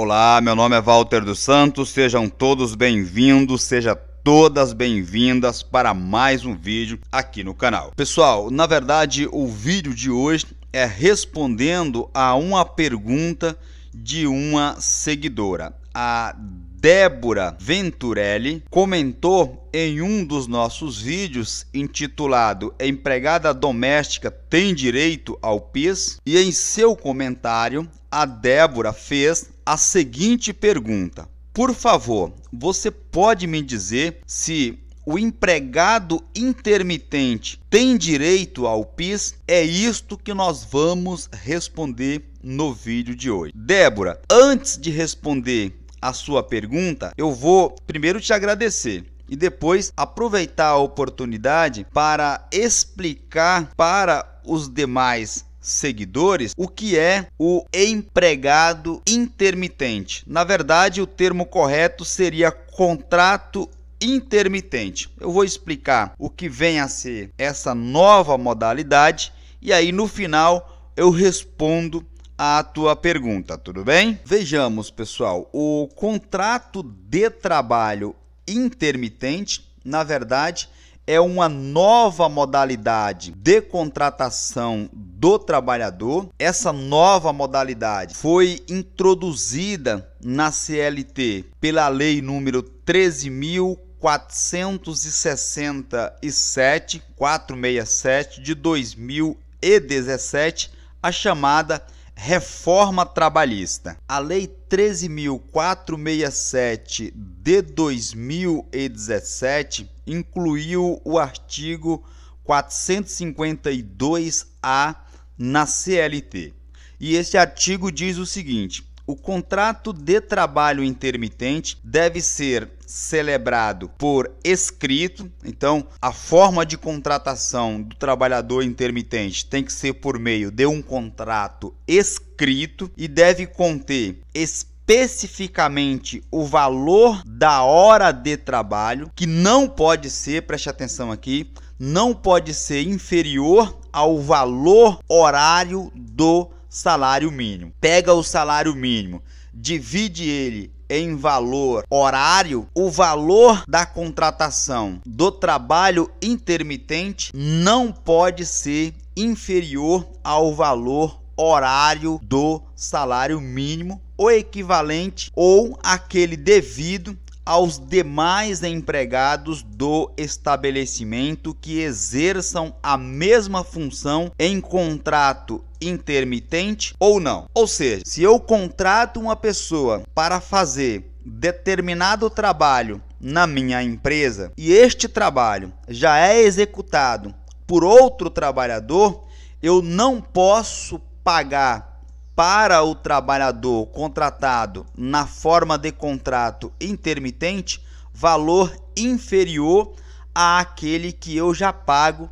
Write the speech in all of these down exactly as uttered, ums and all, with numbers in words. Olá, meu nome é Walter dos Santos, sejam todos bem-vindos, seja todas bem-vindas para mais um vídeo aqui no canal. Pessoal, na verdade o vídeo de hoje é respondendo a uma pergunta de uma seguidora. A Débora Venturelli comentou em um dos nossos vídeos intitulado "Empregada doméstica tem direito ao P I S?" e em seu comentário a Débora fez a seguinte pergunta: por favor, você pode me dizer se o empregado intermitente tem direito ao P I S? É isto que nós vamos responder no vídeo de hoje. Débora, antes de responder a sua pergunta, eu vou primeiro te agradecer e depois aproveitar a oportunidade para explicar para os demais seguidores o que é o empregado intermitente. Na verdade, o termo correto seria contrato intermitente. Eu vou explicar o que vem a ser essa nova modalidade e aí no final eu respondo a tua pergunta, tudo bem? Vejamos, pessoal, o contrato de trabalho intermitente, na verdade, é uma nova modalidade de contratação do trabalhador. Essa nova modalidade foi introduzida na C L T pela Lei número treze mil quatrocentos e sessenta e sete, quatrocentos e sessenta e sete de dois mil e dezessete, a chamada Reforma Trabalhista. A Lei treze mil quatrocentos e sessenta e sete de dois mil e dezessete incluiu o artigo quatrocentos e cinquenta e dois A na C L T. E este artigo diz o seguinte: o contrato de trabalho intermitente deve ser celebrado por escrito. Então, a forma de contratação do trabalhador intermitente tem que ser por meio de um contrato escrito e deve conter especificamente o valor da hora de trabalho, que não pode ser, preste atenção aqui, não pode ser inferior ao valor horário do salário mínimo. Pega o salário mínimo, divide ele em valor horário, o valor da contratação do trabalho intermitente não pode ser inferior ao valor horário do salário mínimo ou equivalente ou aquele devido aos demais empregados do estabelecimento que exerçam a mesma função em contrato intermitente ou não. Ou seja, se eu contrato uma pessoa para fazer determinado trabalho na minha empresa e este trabalho já é executado por outro trabalhador, eu não posso pagar para o trabalhador contratado na forma de contrato intermitente valor inferior àquele que eu já pago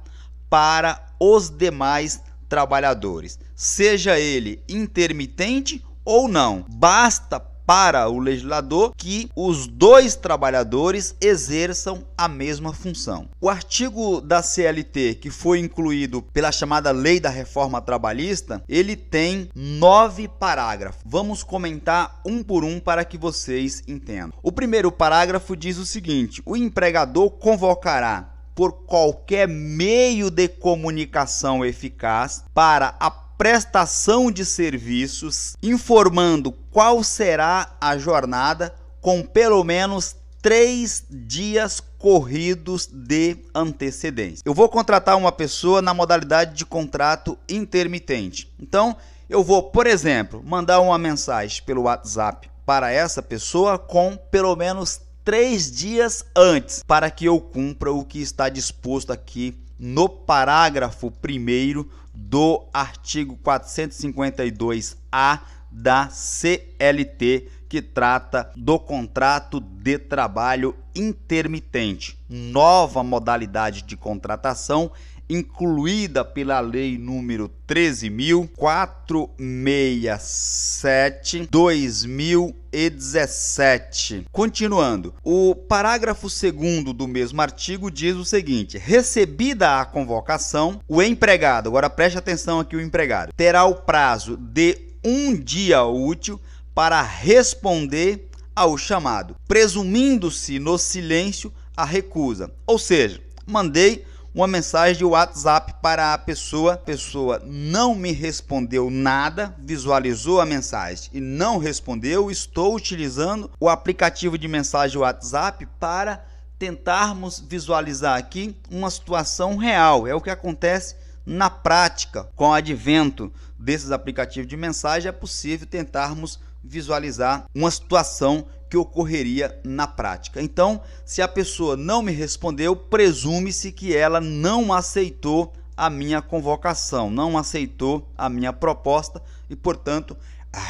para os demais trabalhadores, seja ele intermitente ou não. Basta para o legislador que os dois trabalhadores exerçam a mesma função. O artigo da C L T que foi incluído pela chamada Lei da Reforma Trabalhista, ele tem nove parágrafos. Vamos comentar um por um para que vocês entendam. O primeiro parágrafo diz o seguinte: o empregador convocará, por qualquer meio de comunicação eficaz, para a prestação de serviços, informando qual será a jornada, com pelo menos três dias corridos de antecedência. Eu vou contratar uma pessoa na modalidade de contrato intermitente. Então, eu vou, por exemplo, mandar uma mensagem pelo WhatsApp para essa pessoa com pelo menos três dias antes, para que eu cumpra o que está disposto aqui no parágrafo primeiro do artigo quatrocentos e cinquenta e dois A da C L T, que trata do contrato de trabalho intermitente, nova modalidade de contratação incluída pela Lei número treze mil quatrocentos e sessenta e sete, dois mil e dezessete. Continuando, o parágrafo segundo do mesmo artigo diz o seguinte: recebida a convocação, o empregado, agora preste atenção aqui o empregado, terá o prazo de um dia útil para responder ao chamado, presumindo-se no silêncio a recusa. Ou seja, mandei uma mensagem de WhatsApp para a pessoa, a pessoa não me respondeu nada, visualizou a mensagem e não respondeu. Estou utilizando o aplicativo de mensagem WhatsApp para tentarmos visualizar aqui uma situação real. É o que acontece na prática. Com o advento desses aplicativos de mensagem, é possível tentarmos visualizar uma situação que ocorreria na prática. Então, se a pessoa não me respondeu, presume-se que ela não aceitou a minha convocação, não aceitou a minha proposta e, portanto,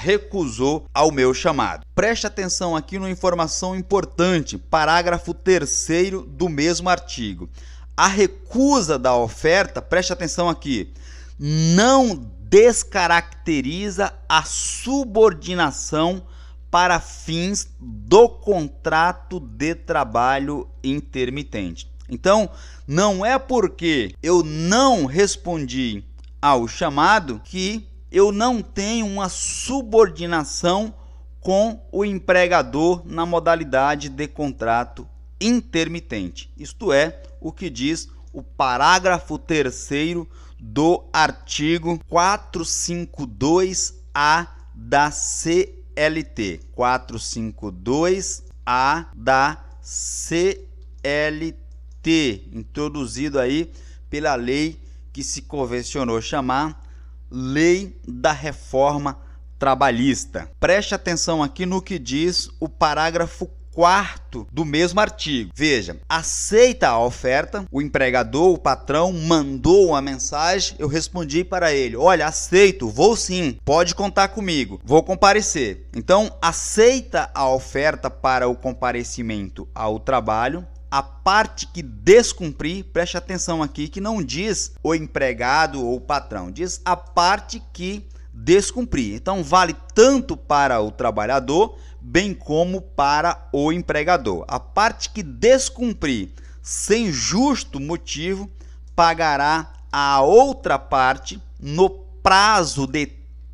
recusou ao meu chamado. Preste atenção aqui numa informação importante, parágrafo terceiro do mesmo artigo. A recusa da oferta, preste atenção aqui, não descaracteriza a subordinação para fins do contrato de trabalho intermitente. Então, não é porque eu não respondi ao chamado que eu não tenho uma subordinação com o empregador na modalidade de contrato intermitente. Isto é o que diz o parágrafo terceiro do artigo quatrocentos e cinquenta e dois A da C L T. quatrocentos e cinquenta e dois A da C L T, introduzido aí pela lei que se convencionou chamar Lei da Reforma Trabalhista. Preste atenção aqui no que diz o parágrafo quarto do mesmo artigo. Veja, aceita a oferta, o empregador, o patrão, mandou uma mensagem, eu respondi para ele, olha, aceito, vou sim, pode contar comigo, vou comparecer. Então, aceita a oferta para o comparecimento ao trabalho. A parte que descumprir, preste atenção aqui, que não diz o empregado ou o patrão, diz a parte que descumprir. Então, vale tanto para o trabalhador bem como para o empregador. A parte que descumprir sem justo motivo pagará a outra parte no prazo de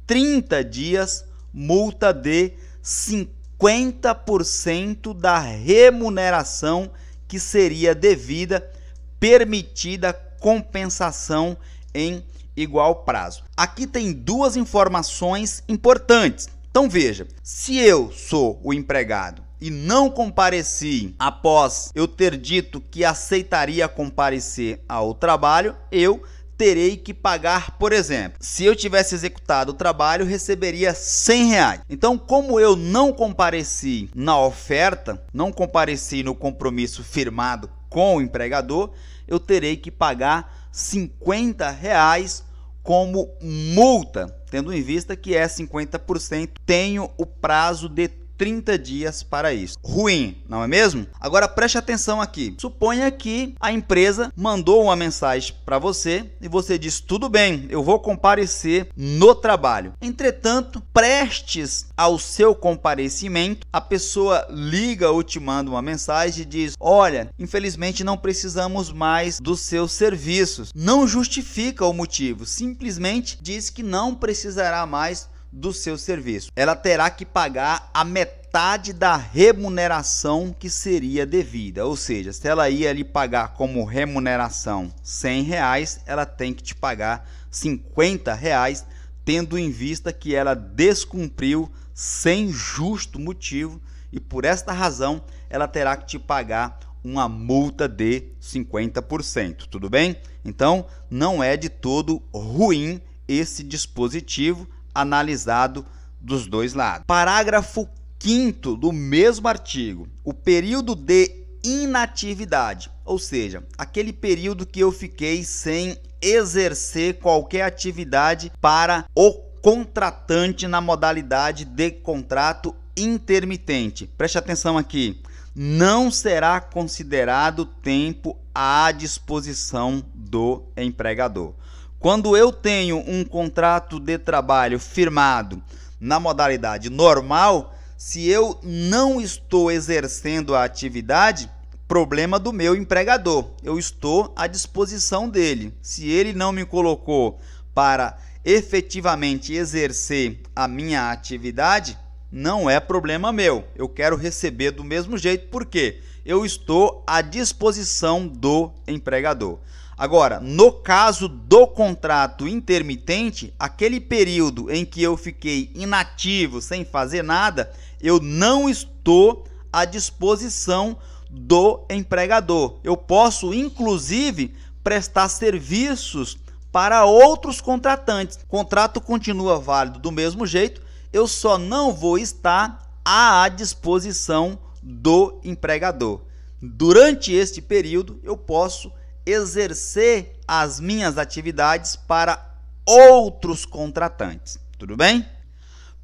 trinta dias multa de cinquenta por cento da remuneração que seria devida, permitida compensação em igual prazo. Aqui tem duas informações importantes. Então veja, se eu sou o empregado e não compareci após eu ter dito que aceitaria comparecer ao trabalho, eu terei que pagar, por exemplo, se eu tivesse executado o trabalho, receberia cem reais. Então, como eu não compareci na oferta, não compareci no compromisso firmado com o empregador, eu terei que pagar cinquenta reais como multa, tendo em vista que é cinquenta por cento, tenho o prazo de trinta dias para isso. Ruim, não é mesmo? Agora preste atenção aqui. Suponha que a empresa mandou uma mensagem para você e você diz, tudo bem, eu vou comparecer no trabalho. Entretanto, prestes ao seu comparecimento, a pessoa liga ou te manda uma mensagem e diz, olha, infelizmente não precisamos mais dos seus serviços. Não justifica o motivo, simplesmente diz que não precisará mais do seu serviço. Ela terá que pagar a metade da remuneração que seria devida, ou seja, se ela ia lhe pagar como remuneração cem reais, ela tem que te pagar cinquenta reais, tendo em vista que ela descumpriu sem justo motivo e por esta razão ela terá que te pagar uma multa de cinquenta por cento, tudo bem? Então, não é de todo ruim esse dispositivo analisado dos dois lados. Parágrafo quinto do mesmo artigo. O período de inatividade, ou seja, aquele período que eu fiquei sem exercer qualquer atividade para o contratante na modalidade de contrato intermitente. Preste atenção aqui. Não será considerado tempo à disposição do empregador. Quando eu tenho um contrato de trabalho firmado na modalidade normal, se eu não estou exercendo a atividade, problema do meu empregador. Eu estou à disposição dele. Se ele não me colocou para efetivamente exercer a minha atividade, não é problema meu. Eu quero receber do mesmo jeito porque eu estou à disposição do empregador. Agora, no caso do contrato intermitente, aquele período em que eu fiquei inativo, sem fazer nada, eu não estou à disposição do empregador. Eu posso, inclusive, prestar serviços para outros contratantes. O contrato continua válido do mesmo jeito, eu só não vou estar à disposição do empregador. Durante este período, eu posso exercer as minhas atividades para outros contratantes, tudo bem?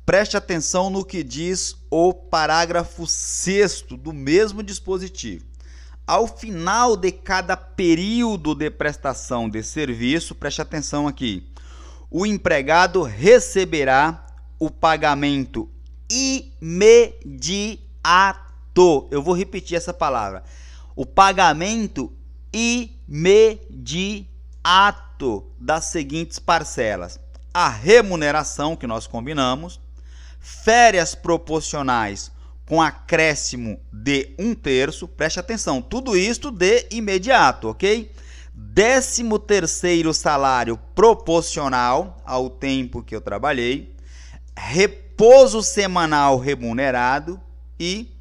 Preste atenção no que diz o parágrafo sexto do mesmo dispositivo. Ao final de cada período de prestação de serviço, preste atenção aqui, o empregado receberá o pagamento imediato. Eu vou repetir essa palavra, o pagamento imediato das seguintes parcelas: a remuneração que nós combinamos, férias proporcionais com acréscimo de um terço, preste atenção, tudo isto de imediato, ok? Décimo terceiro salário proporcional ao tempo que eu trabalhei, repouso semanal remunerado e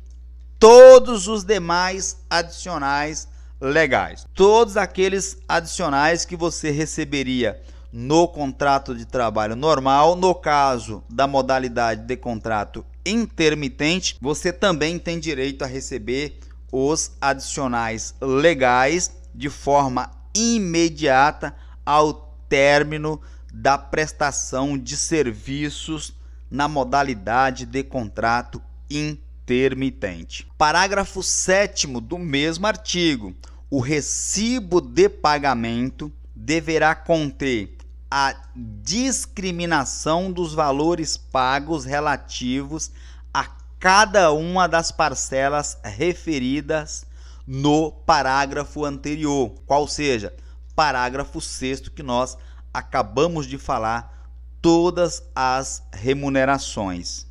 todos os demais adicionais legais. Todos aqueles adicionais que você receberia no contrato de trabalho normal, no caso da modalidade de contrato intermitente, você também tem direito a receber os adicionais legais de forma imediata ao término da prestação de serviços na modalidade de contrato intermitente. Parágrafo sétimo do mesmo artigo. O recibo de pagamento deverá conter a discriminação dos valores pagos relativos a cada uma das parcelas referidas no parágrafo anterior, qual seja, parágrafo sexto que nós acabamos de falar, todas as remunerações.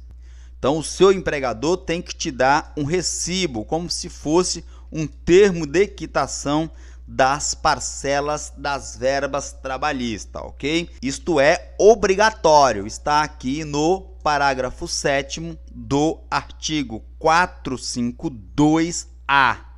Então, o seu empregador tem que te dar um recibo, como se fosse um termo de quitação das parcelas das verbas trabalhistas, ok? Isto é obrigatório, está aqui no parágrafo sétimo do artigo quatrocentos e cinquenta e dois A.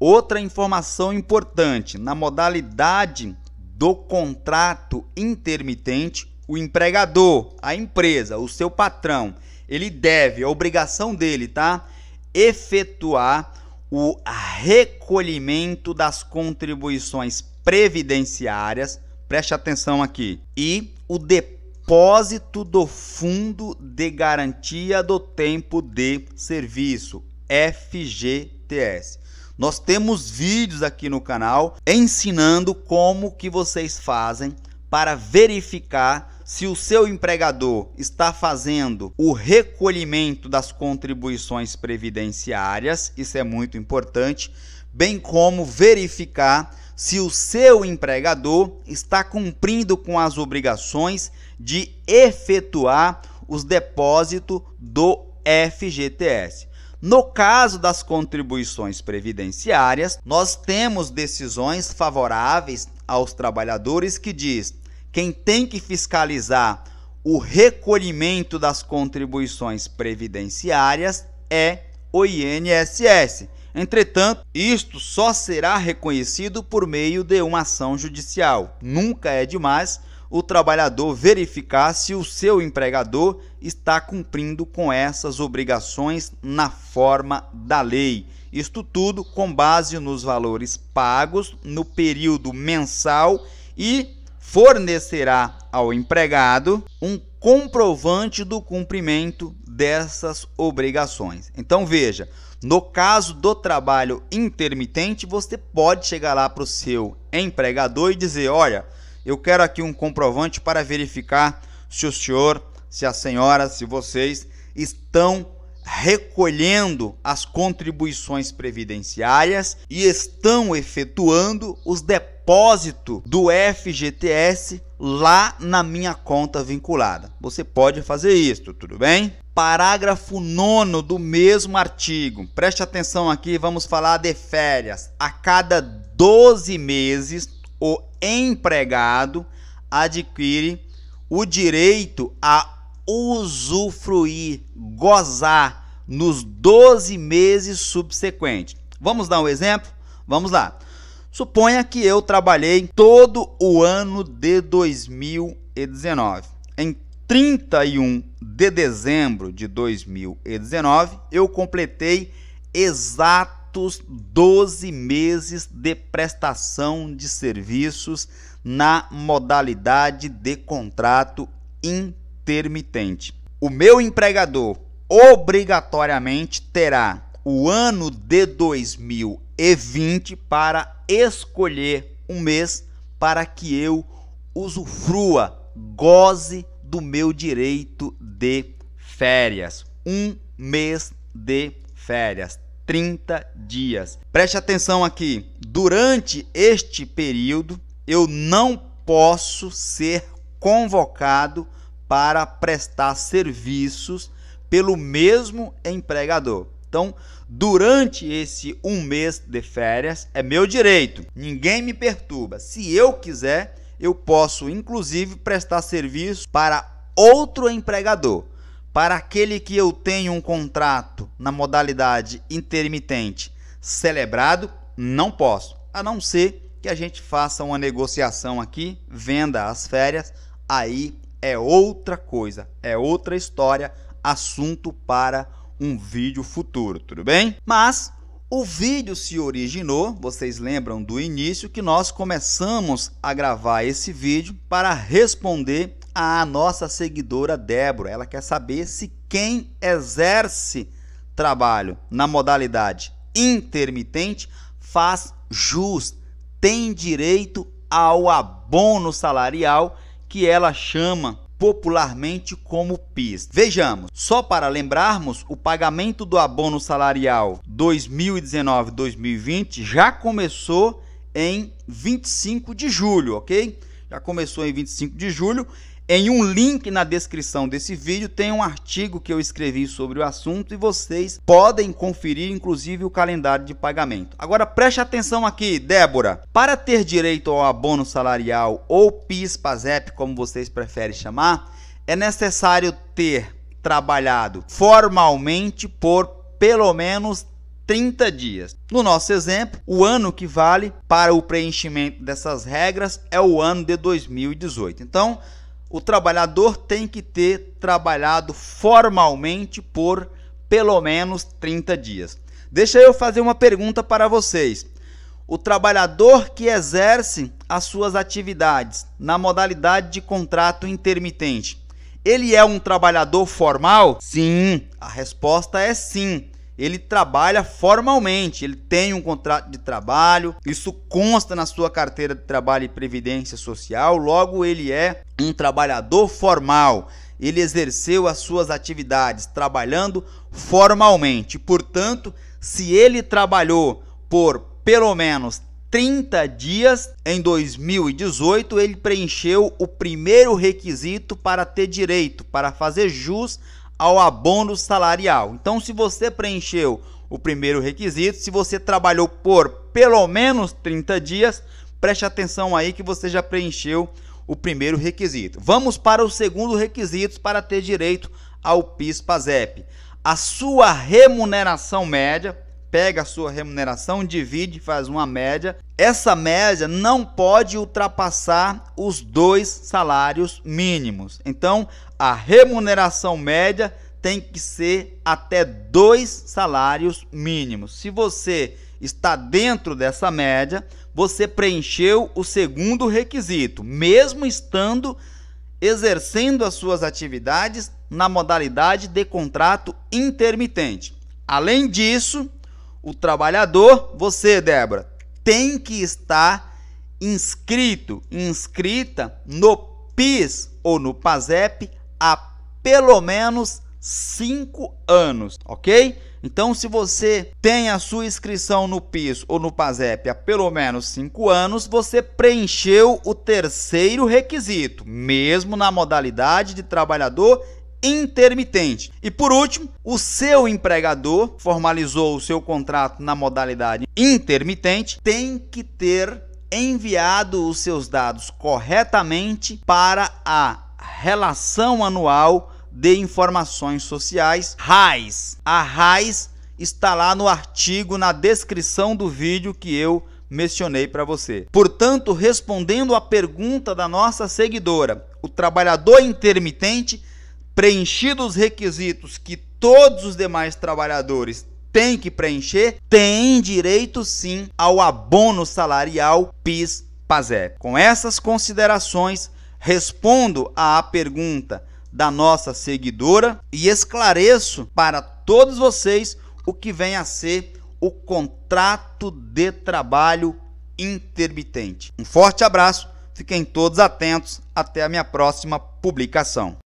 Outra informação importante, na modalidade do contrato intermitente, o empregador, a empresa, o seu patrão, ele deve, a obrigação dele, tá? Efetuar o recolhimento das contribuições previdenciárias, preste atenção aqui, e o depósito do Fundo de Garantia do Tempo de Serviço, F G T S. Nós temos vídeos aqui no canal ensinando como que vocês fazem para verificar se o seu empregador está fazendo o recolhimento das contribuições previdenciárias, isso é muito importante, bem como verificar se o seu empregador está cumprindo com as obrigações de efetuar os depósitos do F G T S. No caso das contribuições previdenciárias, nós temos decisões favoráveis aos trabalhadores que diz: quem tem que fiscalizar o recolhimento das contribuições previdenciárias é o I N S S. Entretanto, isto só será reconhecido por meio de uma ação judicial. Nunca é demais o trabalhador verificar se o seu empregador está cumprindo com essas obrigações na forma da lei. Isto tudo com base nos valores pagos no período mensal e fornecerá ao empregado um comprovante do cumprimento dessas obrigações. Então veja, no caso do trabalho intermitente, você pode chegar lá para o seu empregador e dizer: olha, eu quero aqui um comprovante para verificar se o senhor, se a senhora, se vocês estão recolhendo as contribuições previdenciárias e estão efetuando os depósitos do F G T S lá na minha conta vinculada. Você pode fazer isso, tudo bem? Parágrafo nono do mesmo artigo. Preste atenção aqui, vamos falar de férias. A cada doze meses, o empregado adquire o direito a usufruir, gozar nos doze meses subsequentes. Vamos dar um exemplo? Vamos lá. Suponha que eu trabalhei todo o ano de dois mil e dezenove. Em trinta e um de dezembro de dois mil e dezenove, eu completei exatos doze meses de prestação de serviços na modalidade de contrato intermitente. O meu empregador obrigatoriamente terá o ano de dois mil e vinte para escolher um mês para que eu usufrua, goze do meu direito de férias. Um mês de férias, trinta dias. Preste atenção aqui, durante este período eu não posso ser convocado para prestar serviços pelo mesmo empregador. Então, durante esse um mês de férias, é meu direito. Ninguém me perturba. Se eu quiser, eu posso, inclusive, prestar serviço para outro empregador. Para aquele que eu tenho um contrato na modalidade intermitente celebrado, não posso. A não ser que a gente faça uma negociação aqui, venda as férias, aí é outra coisa, é outra história, assunto para um vídeo futuro, tudo bem? Mas o vídeo se originou, vocês lembram do início, que nós começamos a gravar esse vídeo para responder à nossa seguidora Débora. Ela quer saber se quem exerce trabalho na modalidade intermitente faz jus, tem direito ao abono salarial, que ela chama popularmente como PIS. Vejamos, só para lembrarmos, o pagamento do abono salarial dois mil e dezenove dois mil e vinte já começou em vinte e cinco de julho, ok? Já começou em vinte e cinco de julho. Em um link na descrição desse vídeo tem um artigo que eu escrevi sobre o assunto e vocês podem conferir, inclusive, o calendário de pagamento. Agora preste atenção aqui, Débora. Para ter direito ao abono salarial ou PIS/PASEP, como vocês preferem chamar, é necessário ter trabalhado formalmente por pelo menos trinta dias. No nosso exemplo, o ano que vale para o preenchimento dessas regras é o ano de dois mil e dezoito. Então, o trabalhador tem que ter trabalhado formalmente por pelo menos trinta dias. Deixa eu fazer uma pergunta para vocês. O trabalhador que exerce as suas atividades na modalidade de contrato intermitente, ele é um trabalhador formal? Sim, a resposta é sim. Ele trabalha formalmente, ele tem um contrato de trabalho, isso consta na sua carteira de trabalho e previdência social, logo ele é um trabalhador formal. Ele exerceu as suas atividades trabalhando formalmente. Portanto, se ele trabalhou por pelo menos trinta dias em dois mil e dezoito, ele preencheu o primeiro requisito para ter direito, para fazer jus ao abono salarial. Então, se você preencheu o primeiro requisito, se você trabalhou por pelo menos trinta dias, preste atenção aí que você já preencheu o primeiro requisito. Vamos para o segundo requisito para ter direito ao PIS/PASEP. A sua remuneração média, pega a sua remuneração, divide, faz uma média. Essa média não pode ultrapassar os dois salários mínimos. Então, a remuneração média tem que ser até dois salários mínimos. Se você está dentro dessa média, você preencheu o segundo requisito, mesmo estando exercendo as suas atividades na modalidade de contrato intermitente. Além disso, o trabalhador, você, Débora, tem que estar inscrito, inscrita no PIS ou no PASEP há pelo menos cinco anos, ok? Então, se você tem a sua inscrição no PIS ou no PASEP há pelo menos cinco anos, você preencheu o terceiro requisito, mesmo na modalidade de trabalhador intermitente. E por último, o seu empregador formalizou o seu contrato na modalidade intermitente, tem que ter enviado os seus dados corretamente para a Relação Anual de Informações Sociais, RAIS. A RAIS está lá no artigo, na descrição do vídeo que eu mencionei para você. Portanto, respondendo à pergunta da nossa seguidora, o trabalhador intermitente, preenchido os requisitos que todos os demais trabalhadores têm que preencher, tem direito sim ao abono salarial PIS/PASEP. Com essas considerações, respondo à pergunta da nossa seguidora e esclareço para todos vocês o que vem a ser o contrato de trabalho intermitente. Um forte abraço, fiquem todos atentos, até a minha próxima publicação.